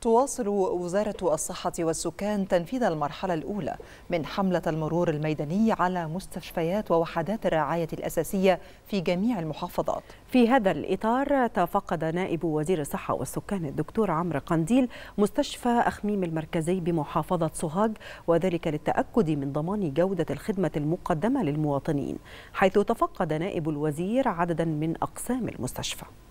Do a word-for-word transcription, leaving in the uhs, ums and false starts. تواصل وزارة الصحة والسكان تنفيذ المرحلة الأولى من حملة المرور الميداني على مستشفيات ووحدات الرعاية الأساسية في جميع المحافظات. في هذا الإطار تفقد نائب وزير الصحة والسكان الدكتور عمرو قنديل مستشفى أخميم المركزي بمحافظة سوهاج، وذلك للتأكد من ضمان جودة الخدمة المقدمة للمواطنين، حيث تفقد نائب الوزير عددا من أقسام المستشفى.